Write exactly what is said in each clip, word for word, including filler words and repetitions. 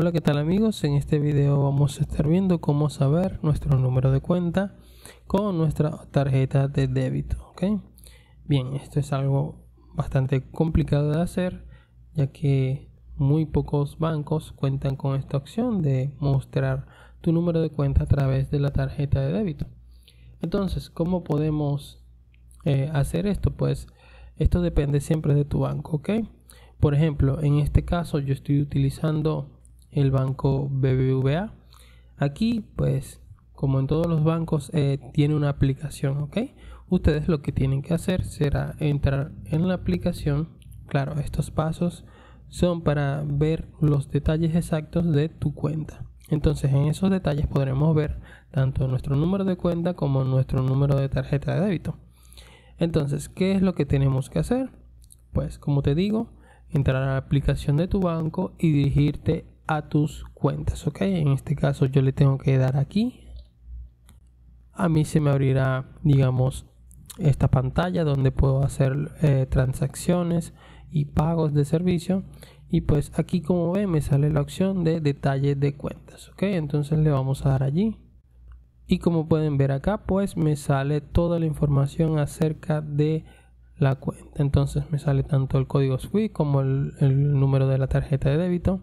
Hola, ¿qué tal amigos? En este video vamos a estar viendo cómo saber nuestro número de cuenta con nuestra tarjeta de débito, ¿ok? Bien, esto es algo bastante complicado de hacer, ya que muy pocos bancos cuentan con esta opción de mostrar tu número de cuenta a través de la tarjeta de débito. Entonces, ¿cómo podemos eh, hacer esto? Pues esto depende siempre de tu banco, ¿ok? Por ejemplo, en este caso yo estoy utilizando el banco B B V A. Aquí, pues, como en todos los bancos, eh, tiene una aplicación, ¿ok? Ustedes lo que tienen que hacer será entrar en la aplicación. Claro, estos pasos son para ver los detalles exactos de tu cuenta. Entonces, en esos detalles podremos ver tanto nuestro número de cuenta como nuestro número de tarjeta de débito. Entonces, ¿qué es lo que tenemos que hacer? Pues, como te digo, entrar a la aplicación de tu banco y dirigirte a tus cuentas, ok. En este caso yo le tengo que dar aquí. A mí se me abrirá, digamos, esta pantalla donde puedo hacer eh, transacciones y pagos de servicio, y pues aquí, como ven, me sale la opción de detalle de cuentas, ok. Entonces le vamos a dar allí y, como pueden ver acá, pues me sale toda la información acerca de la cuenta. Entonces me sale tanto el código SWIFT como el, el número de la tarjeta de débito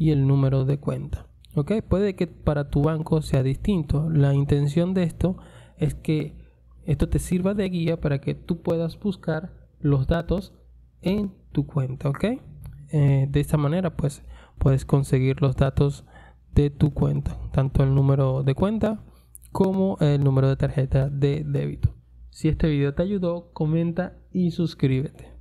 y el número de cuenta, ok. Puede que para tu banco sea distinto. La intención de esto es que esto te sirva de guía para que tú puedas buscar los datos en tu cuenta, ok. Eh, de esta manera, pues, puedes conseguir los datos de tu cuenta, tanto el número de cuenta como el número de tarjeta de débito. Si este video te ayudó, comenta y suscríbete.